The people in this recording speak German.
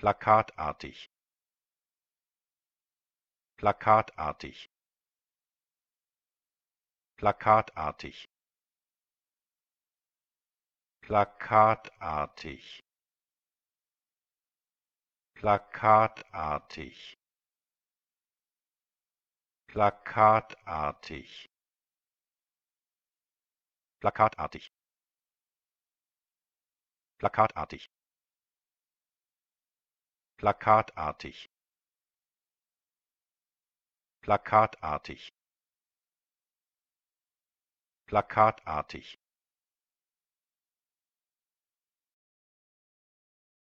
plakatartig, plakatartig, plakatartig, plakatartig, plakatartig, plakatartig, plakatartig, plakatartig, plakatartig, plakatartig, plakatartig,